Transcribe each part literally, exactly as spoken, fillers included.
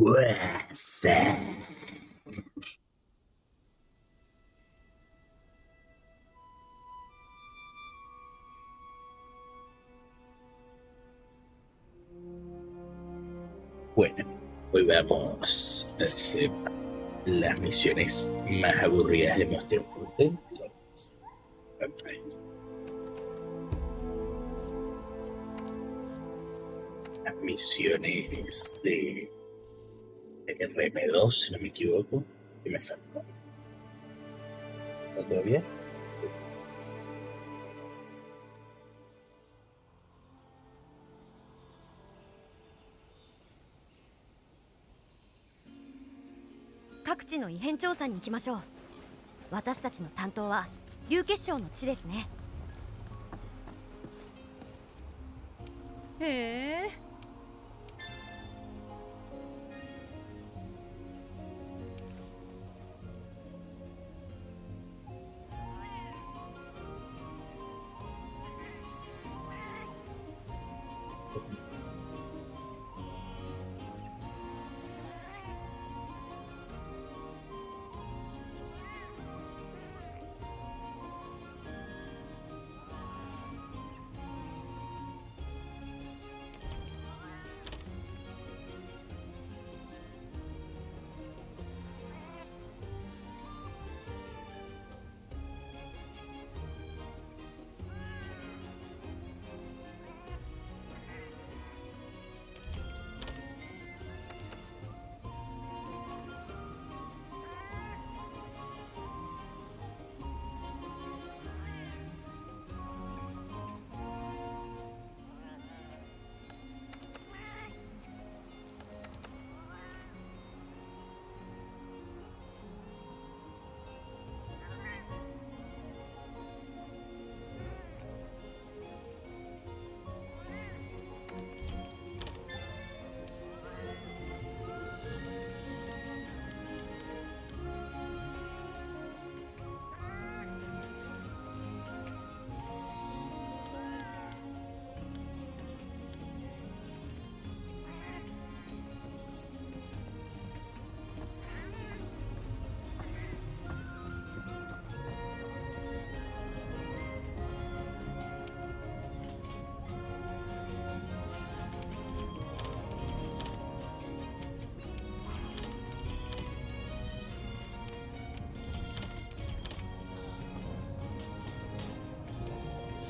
Bueno, hoy vamos a hacer las misiones más aburridas de Monster Hunter. Las misiones de R M dos, si no me equivoco, que me faltan. ¿Está todo bien?各地の異変調査に行きましょう。私たちの担当は竜結晶の地ですね。へえ。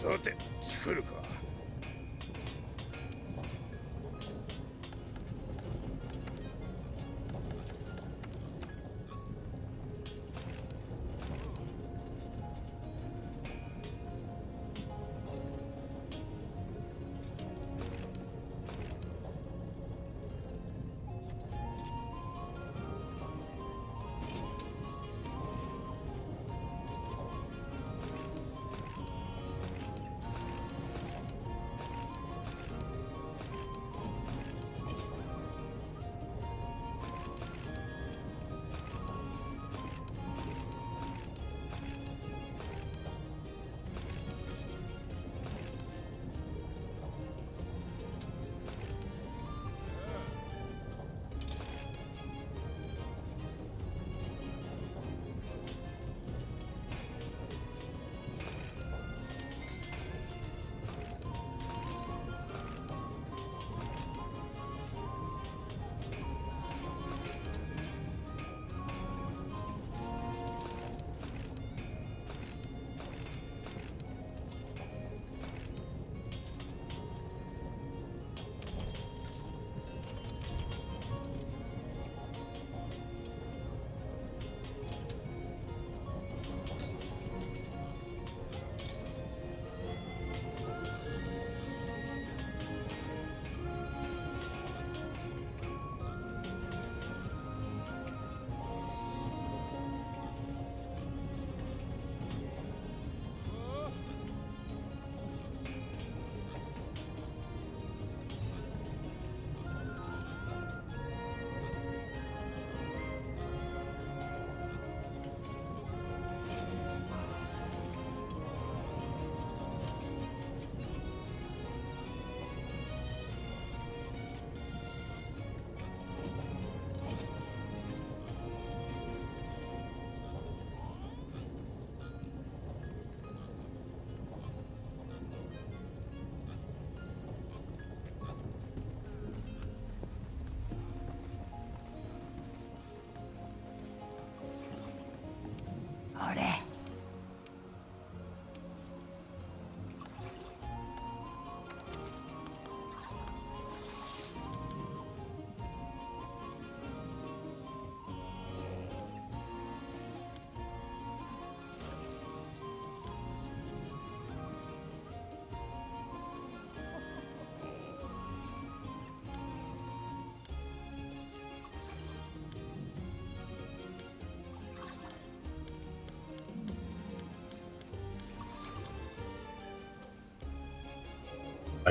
さて、作るか。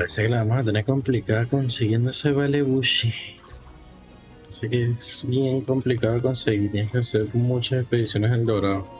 Parece que la vamos a tener complicada consiguiendo ese Valebushi. Así que es bien complicado conseguir, tienes que hacer muchas expediciones al Dorado.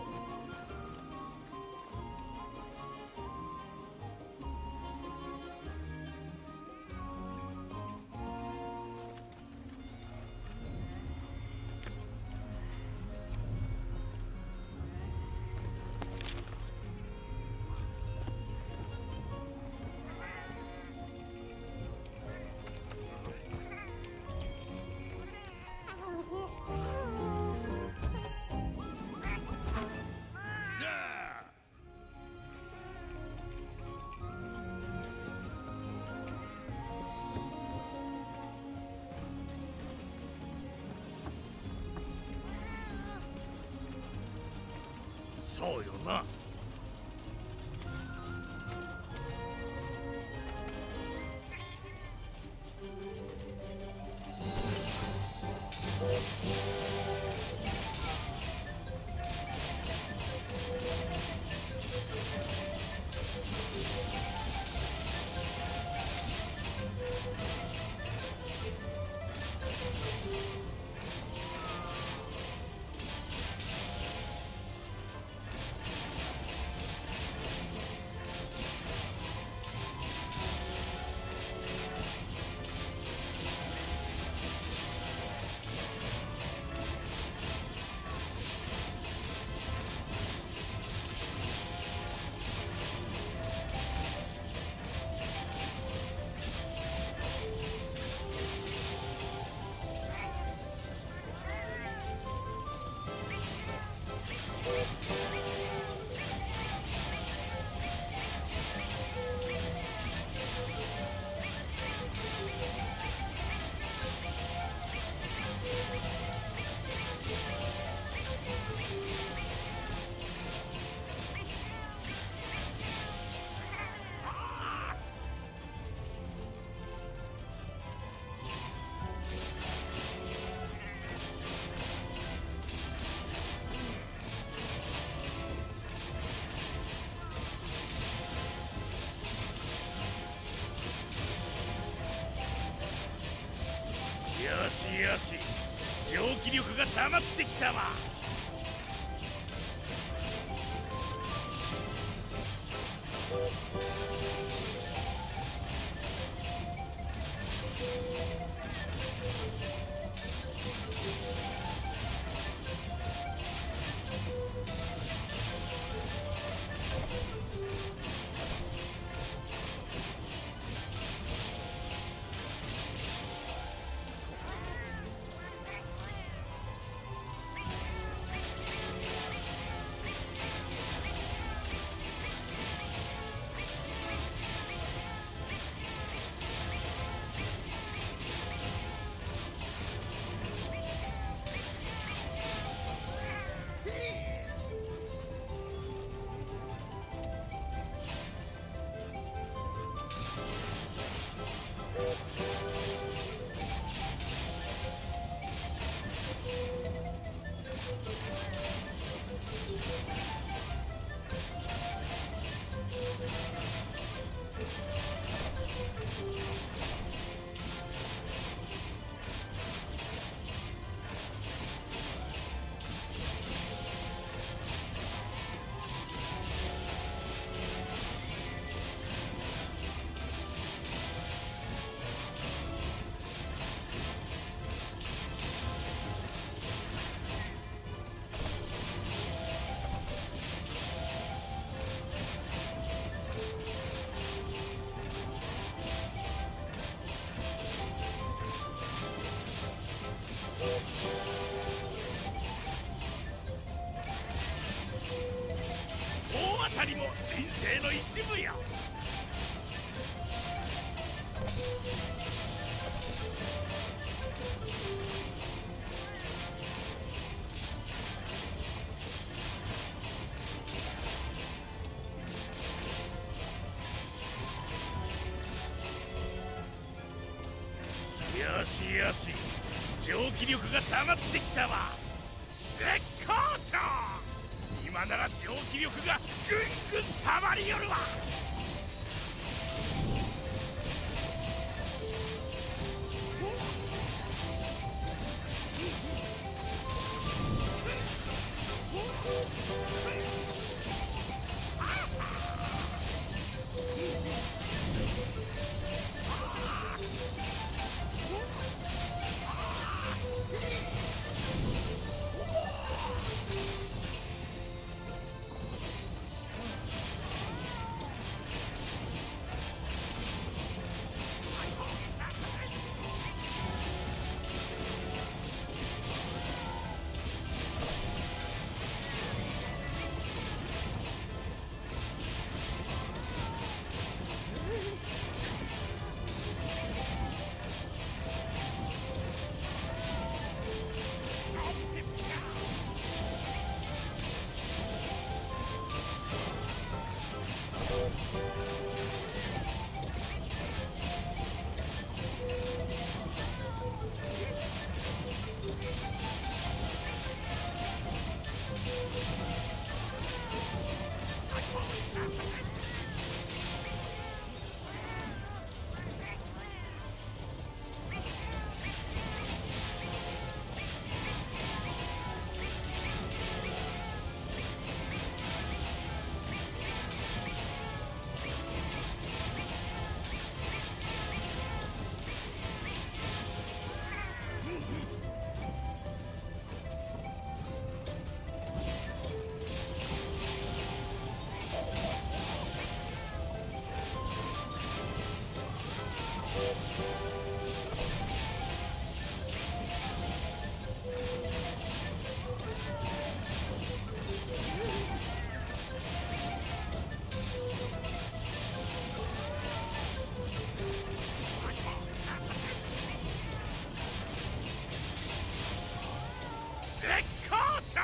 絶好調。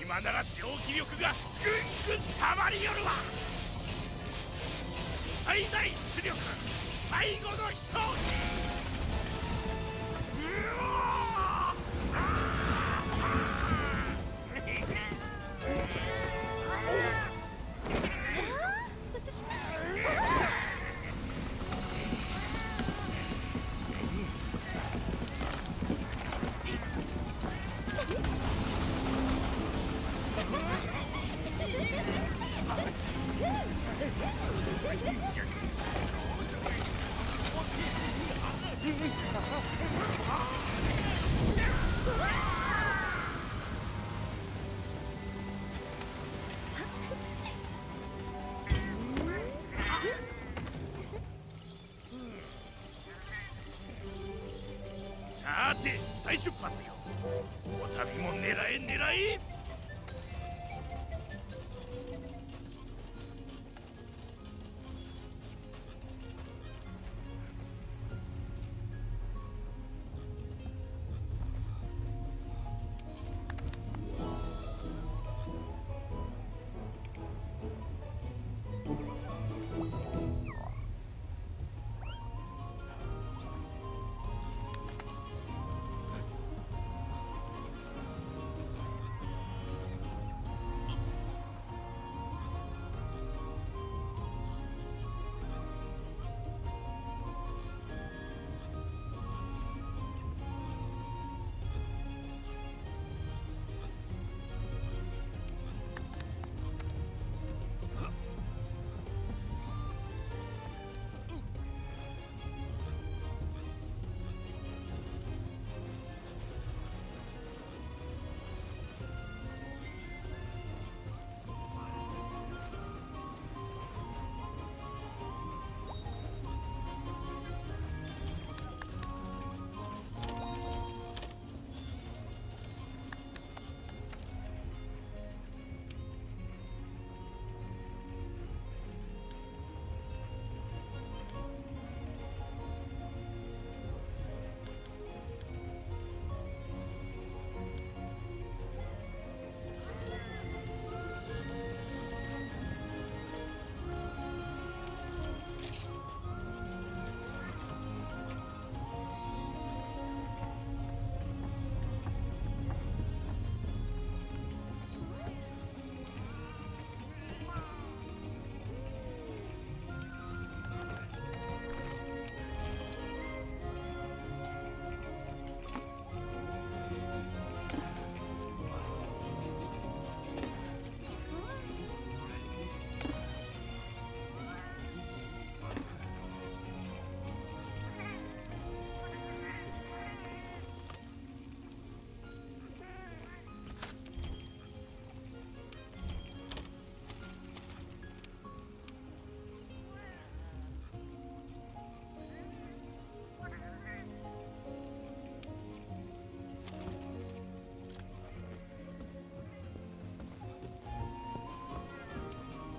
今なら蒸気力がぐんぐんたまりよるわ。最大出力最後の一押し。うわさて、再出発よ。この度も狙え狙え。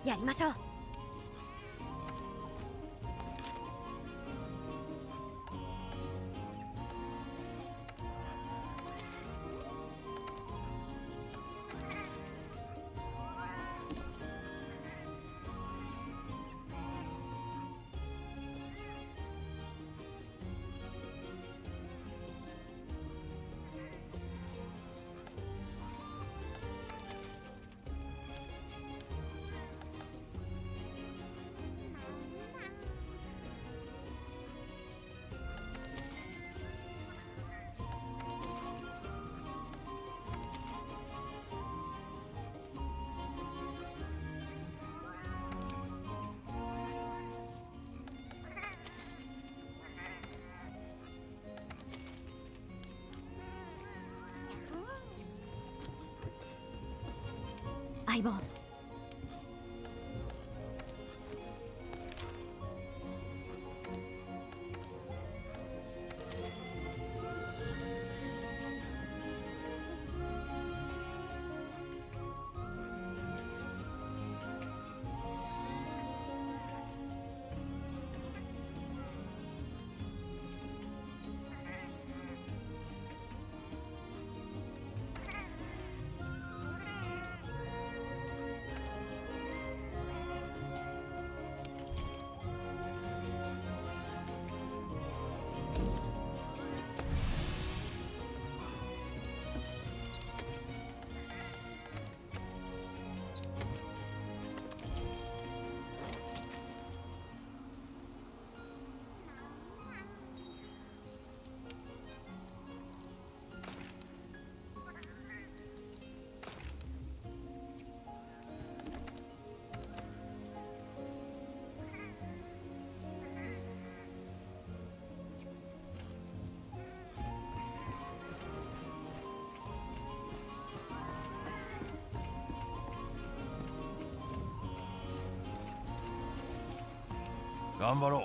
やりましょう。相棒、頑張ろう。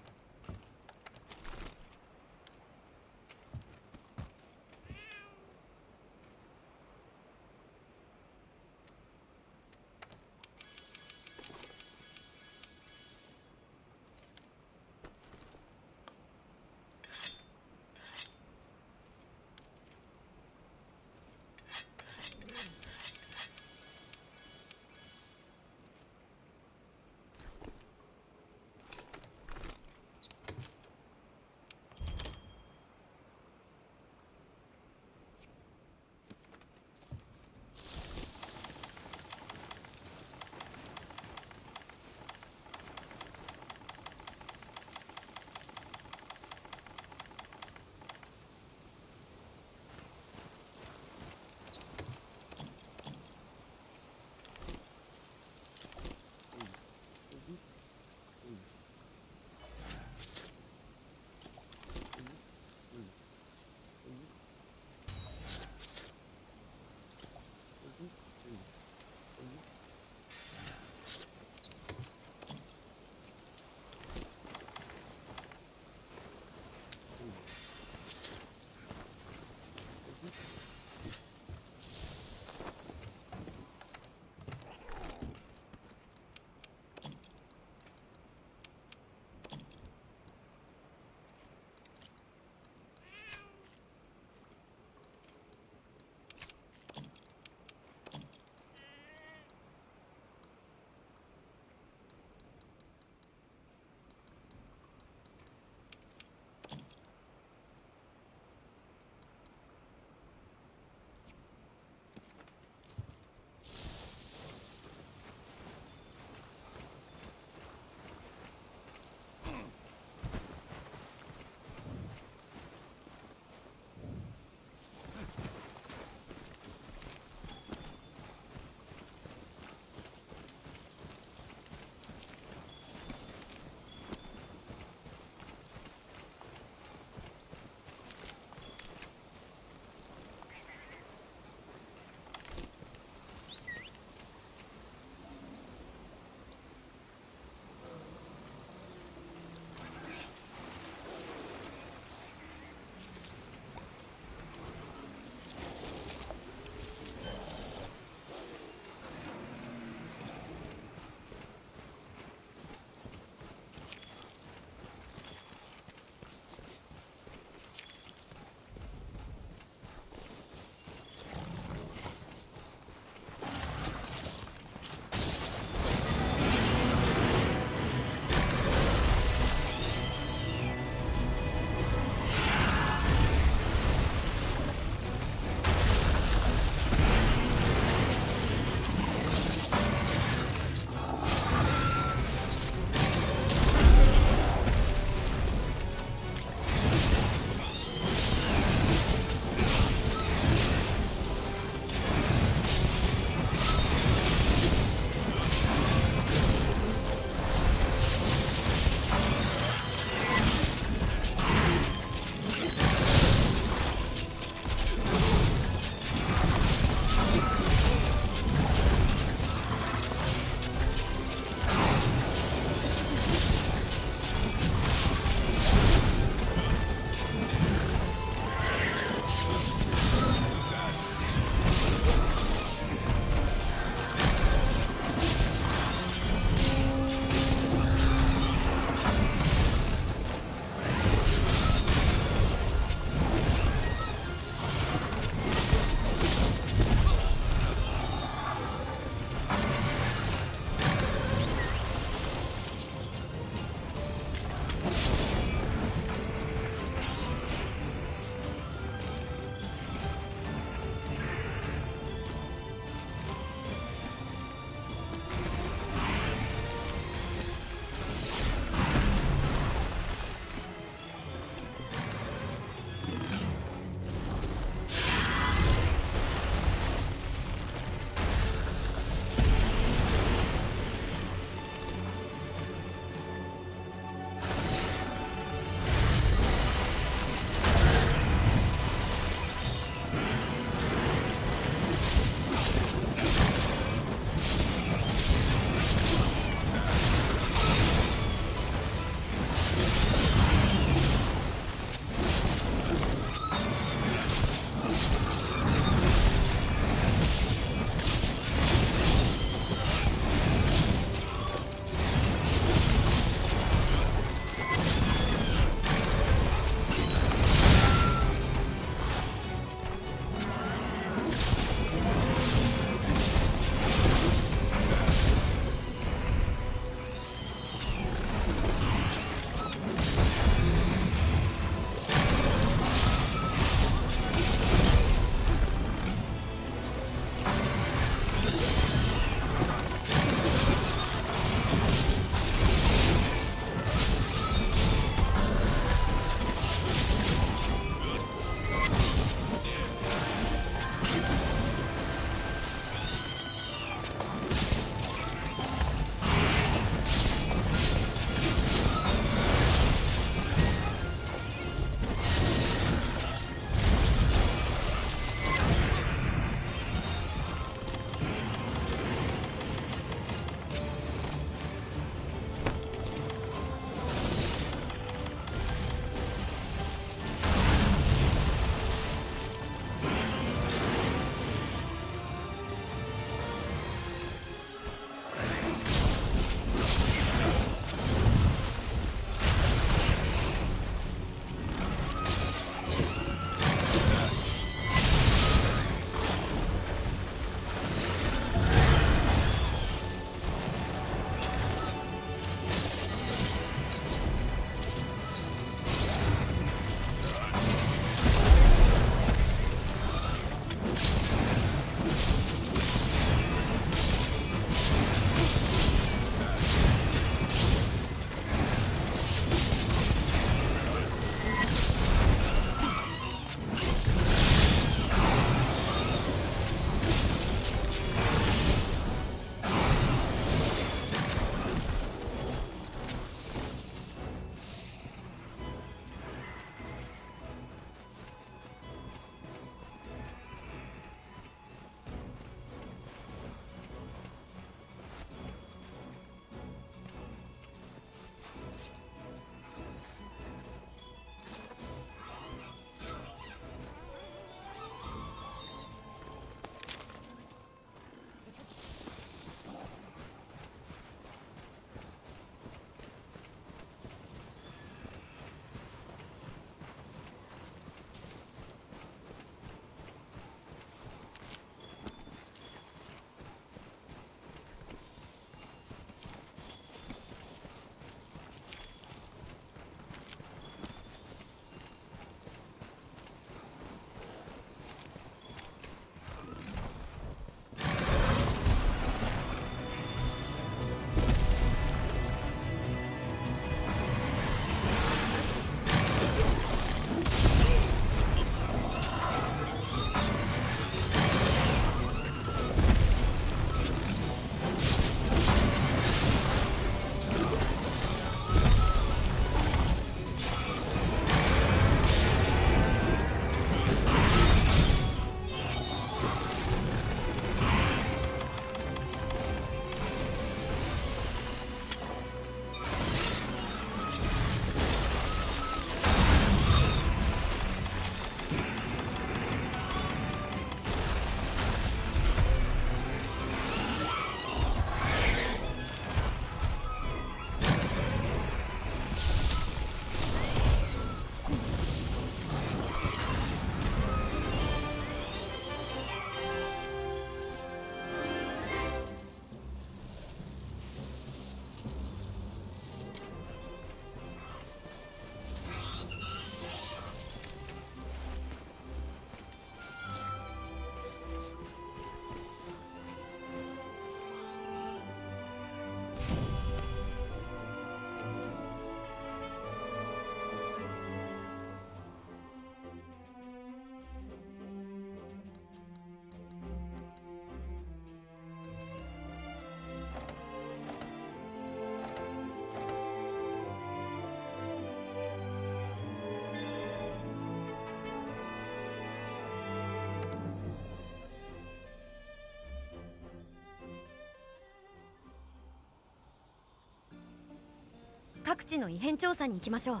各地の異変調査に行きましょう。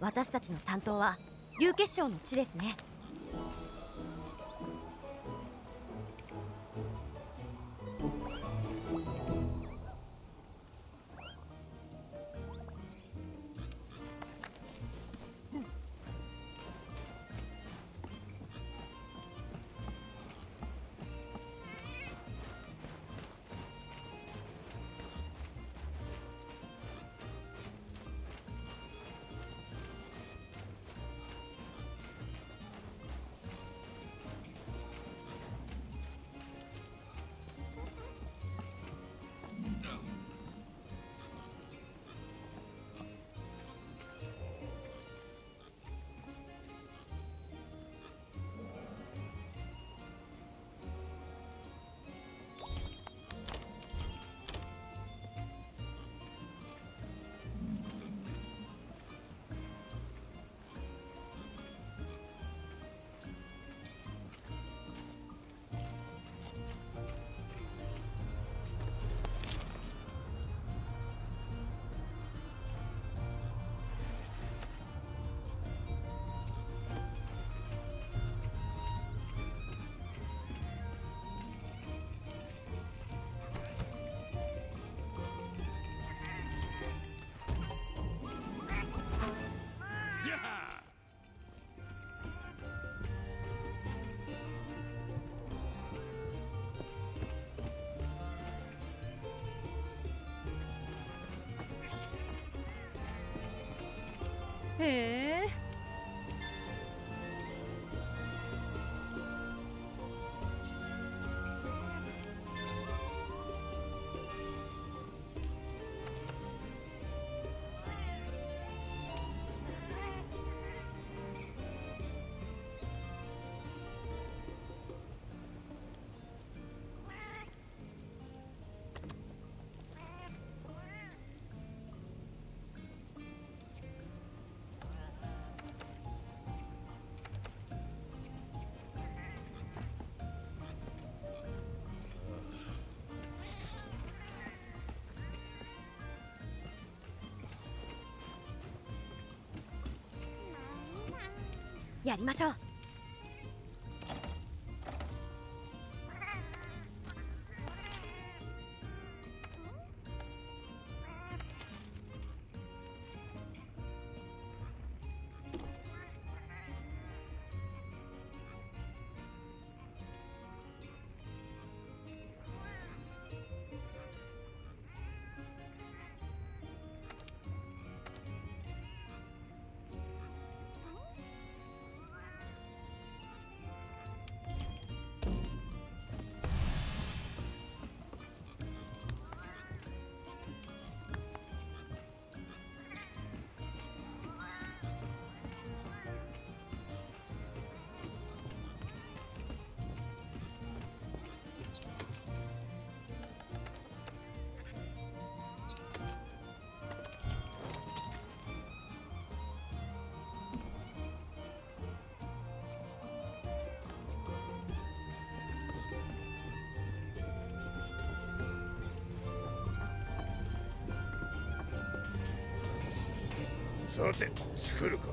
私たちの担当は流血症の地ですね。へえ。やりましょう。さて、作るか。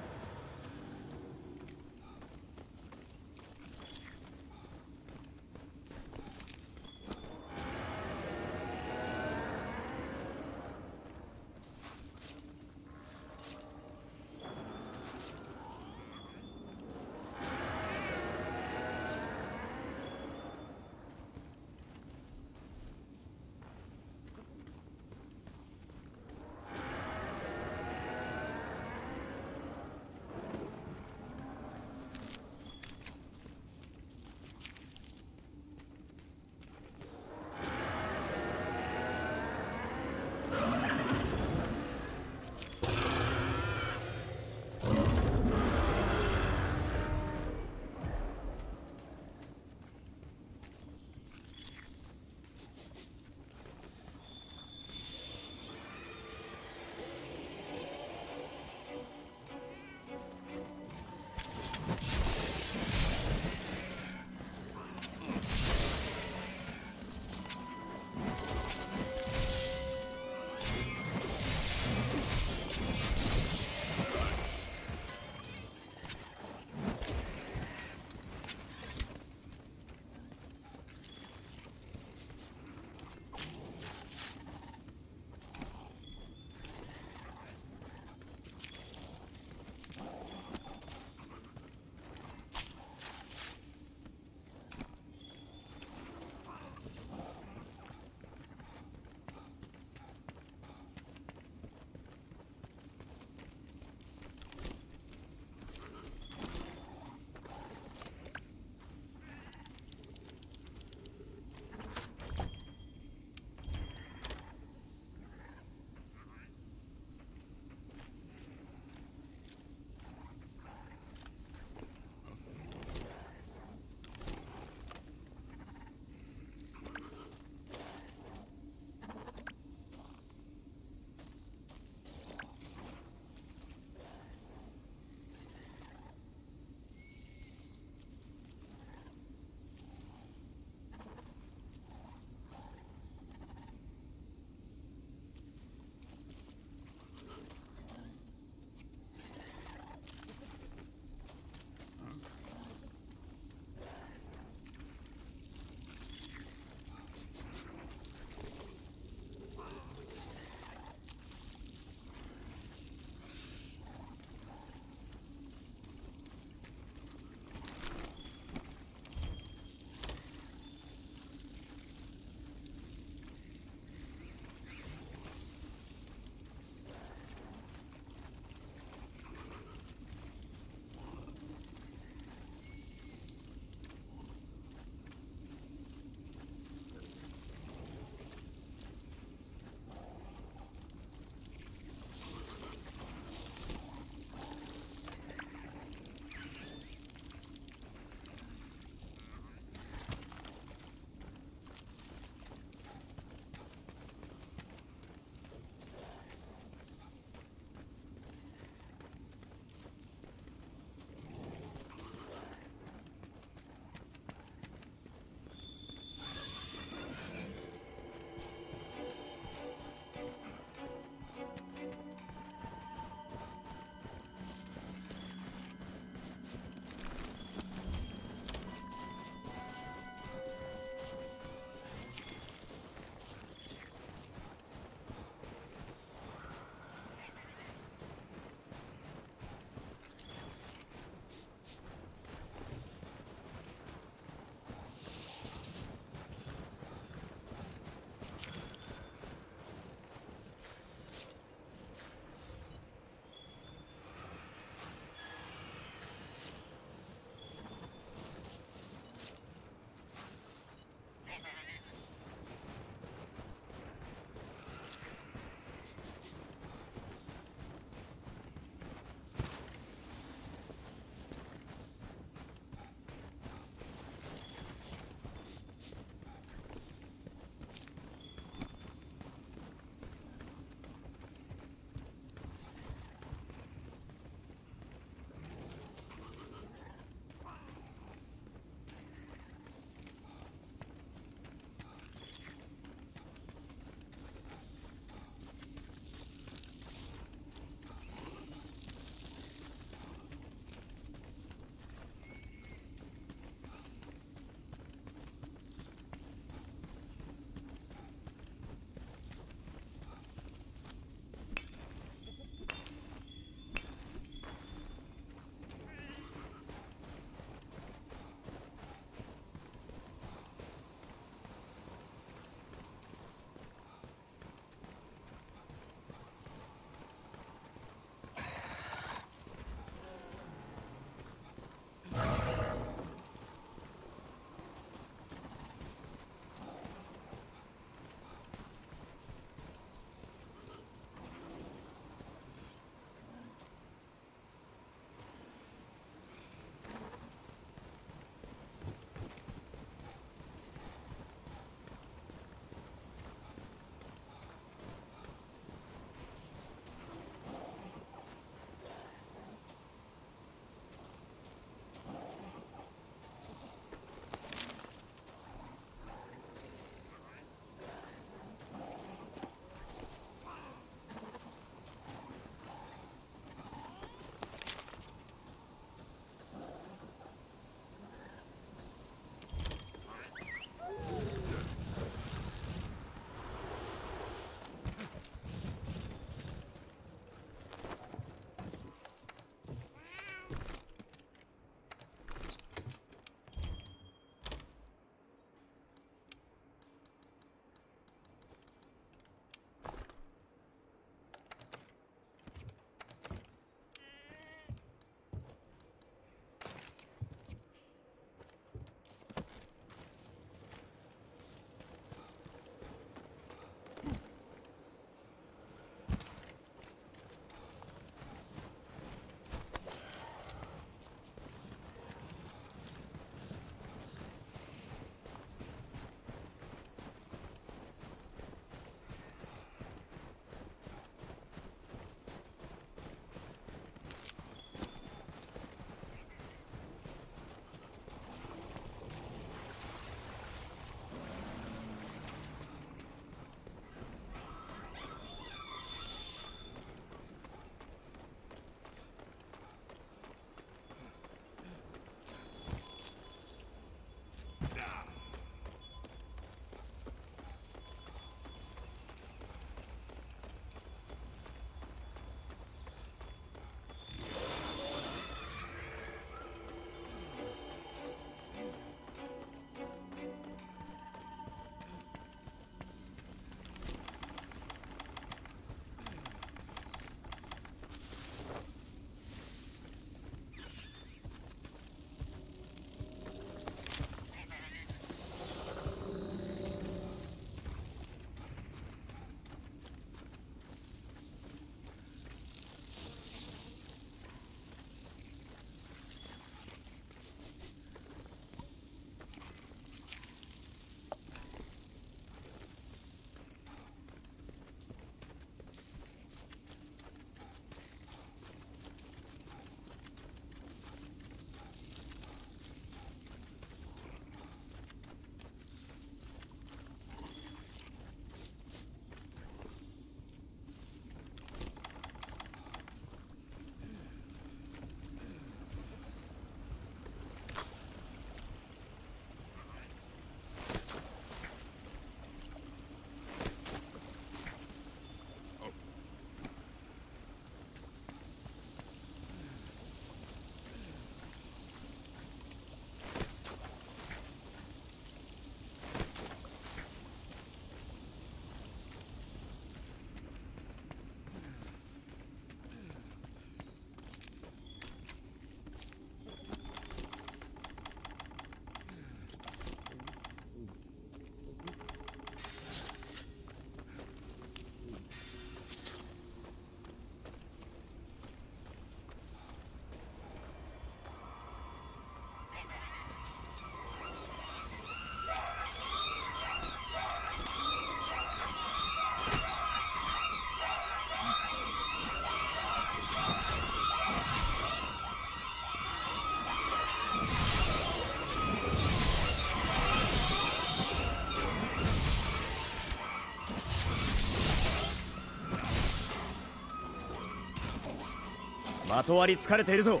まとわり疲れているぞ。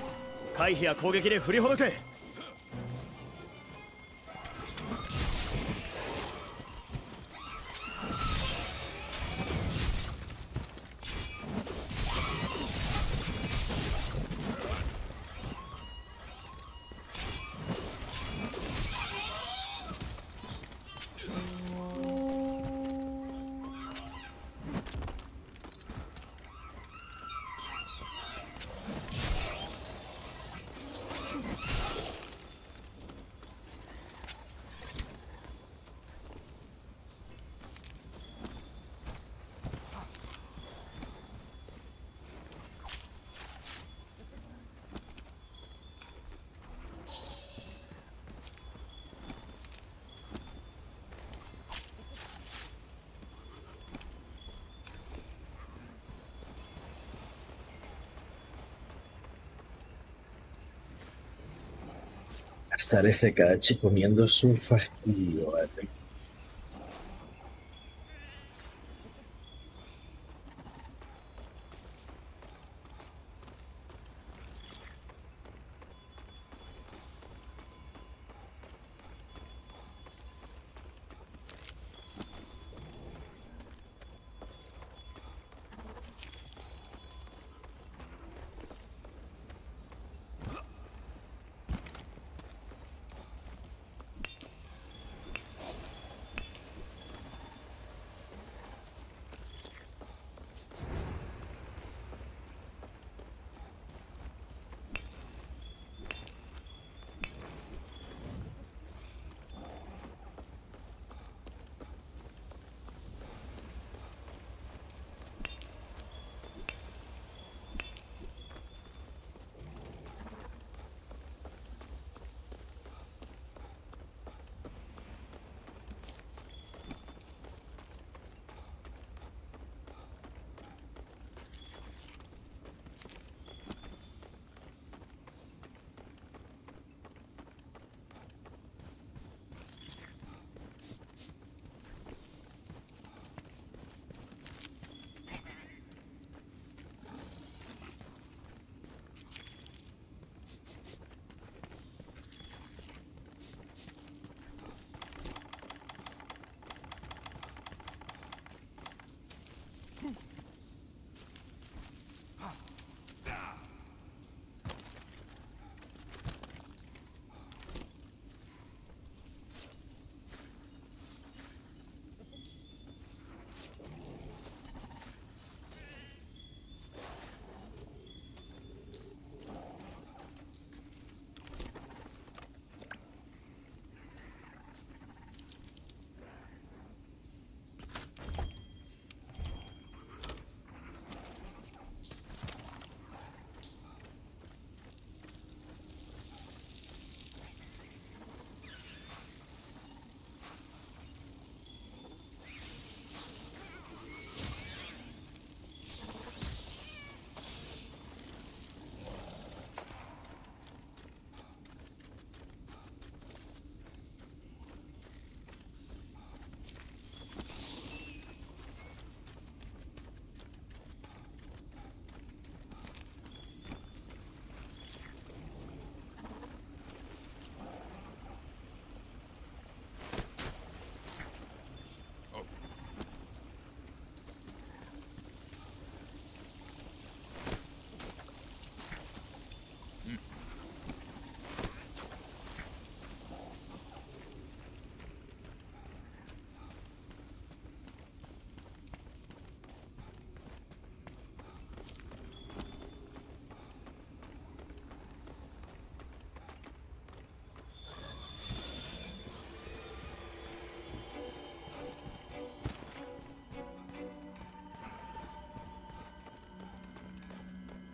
回避や攻撃で振りほどけ。Estar ese cachi comiendo su fastidio, ¿vale?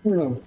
No.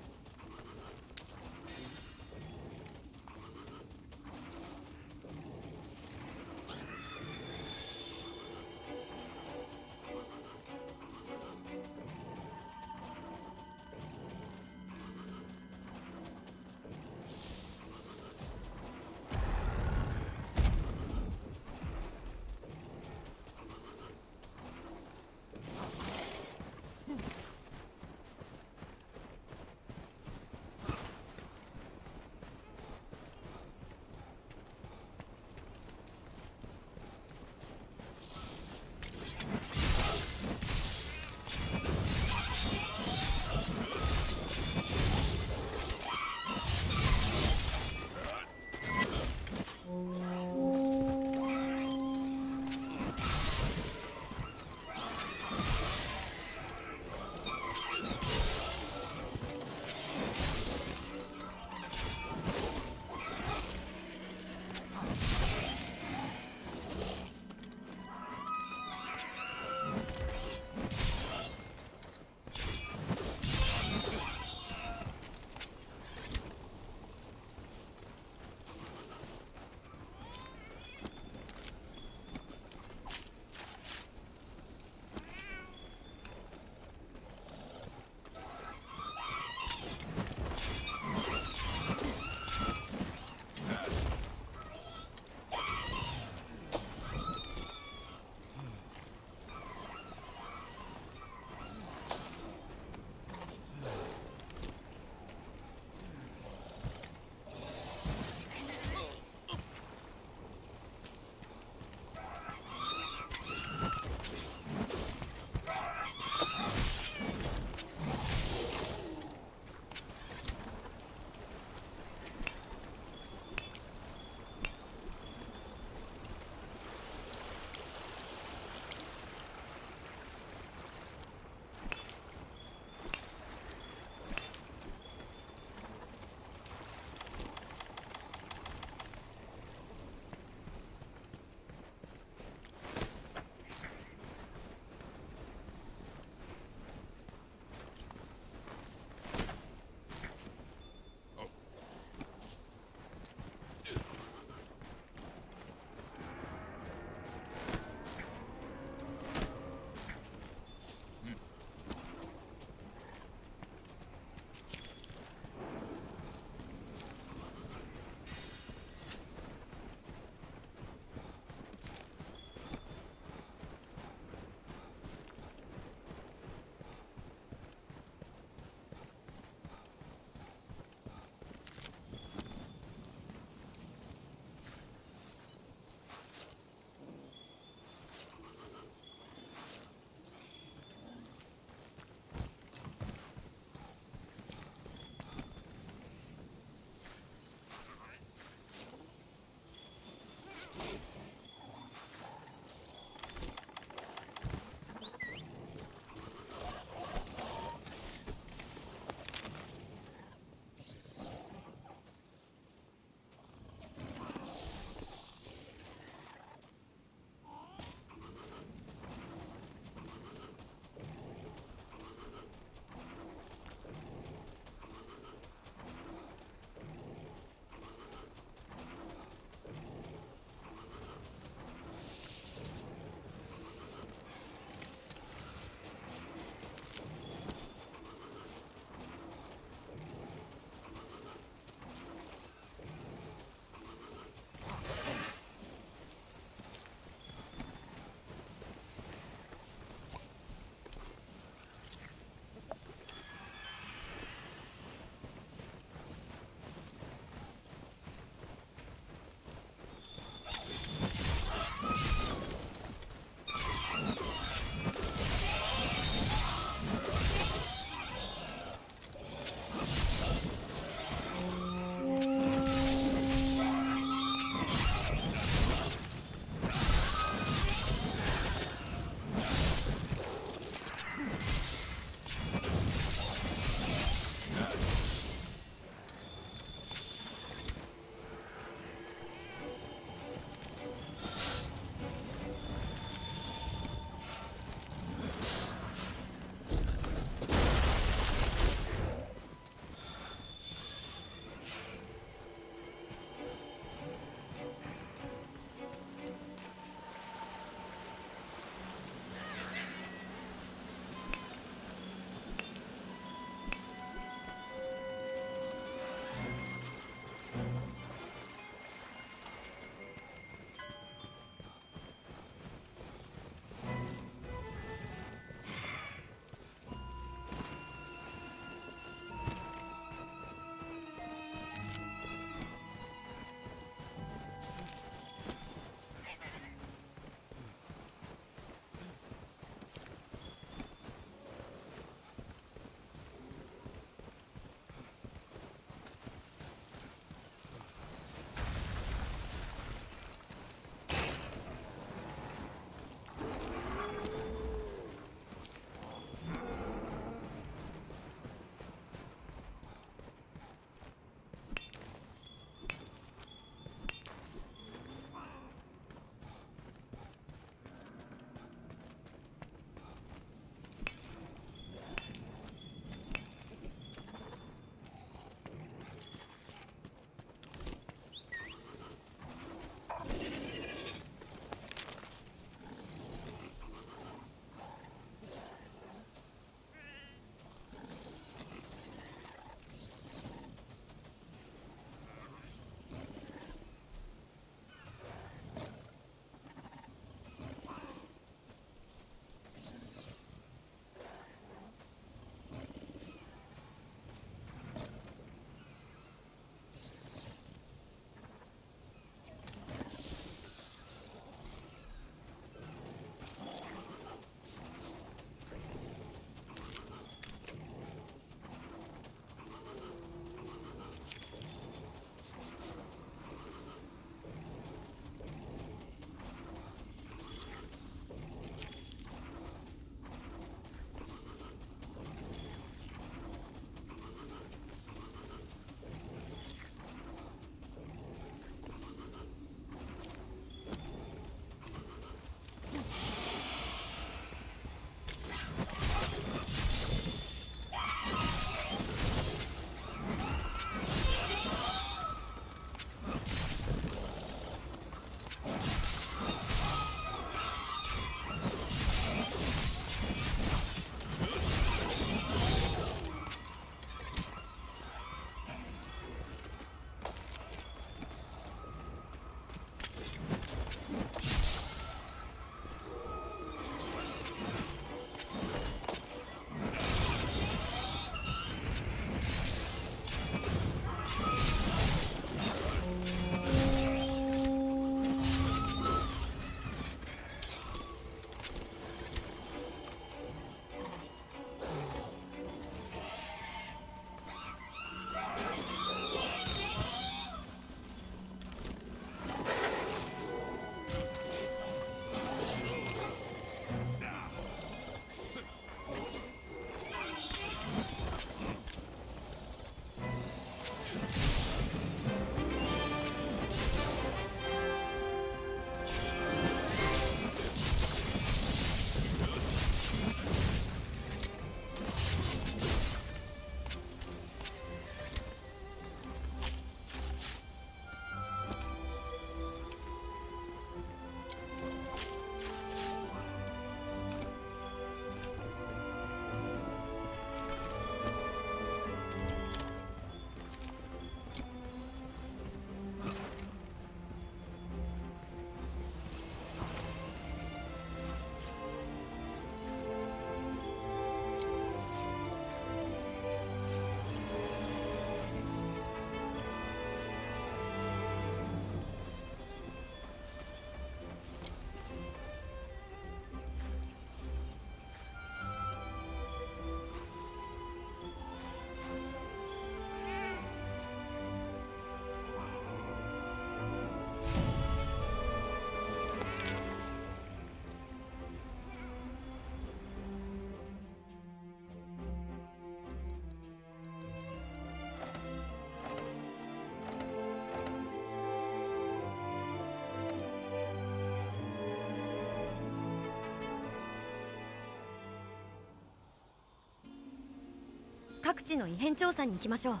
各地の異変調査に行きましょう。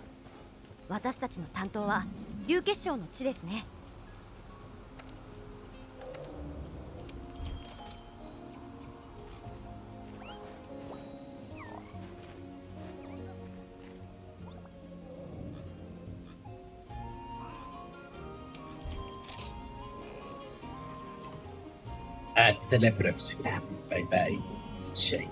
私たちの担当は竜結晶の地ですね。Hasta la próxima. Bye bye. Chao.